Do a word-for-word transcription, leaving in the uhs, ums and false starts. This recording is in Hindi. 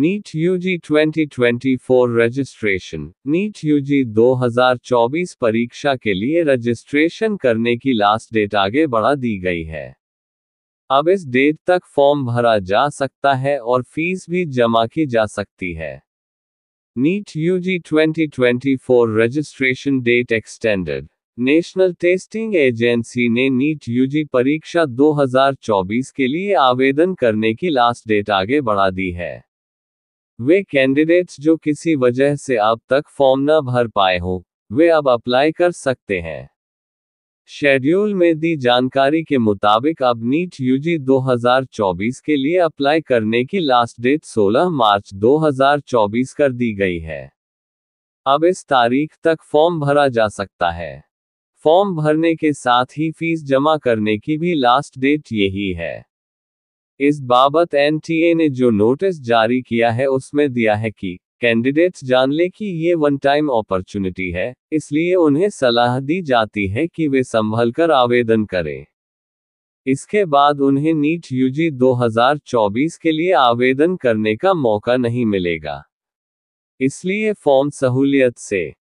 NEET UG twenty twenty four registration. NEET UG दो हज़ार चौबीस परीक्षा के लिए रजिस्ट्रेशन करने की लास्ट डेट आगे बढ़ा दी गई है। अब इस डेट तक फॉर्म भरा जा सकता है और फीस भी जमा की जा सकती है। NEET UG twenty twenty four registration date extended. National Testing Agency ने नीट यूजी परीक्षा दो हज़ार चौबीस के लिए आवेदन करने की लास्ट डेट आगे बढ़ा दी है। वे कैंडिडेट्स जो किसी वजह से अब तक फॉर्म न भर पाए हो, वे अब अप्लाई कर सकते हैं। शेड्यूल में दी जानकारी के मुताबिक अब नीट यूजी दो हज़ार चौबीस के लिए अप्लाई करने की लास्ट डेट सोलह मार्च दो हज़ार चौबीस कर दी गई है। अब इस तारीख तक फॉर्म भरा जा सकता है। फॉर्म भरने के साथ ही फीस जमा करने की भी लास्ट डेट यही है। इस बाबत एन टी ए ने जो नोटिस जारी किया है उसमें दिया है कि कैंडिडेट्स जान ले कि ये वन टाइम अपॉर्चुनिटी है, इसलिए उन्हें सलाह दी जाती है कि वे संभल कर आवेदन करें। इसके बाद उन्हें नीट यूजी दो हज़ार चौबीस के लिए आवेदन करने का मौका नहीं मिलेगा, इसलिए फॉर्म सहूलियत से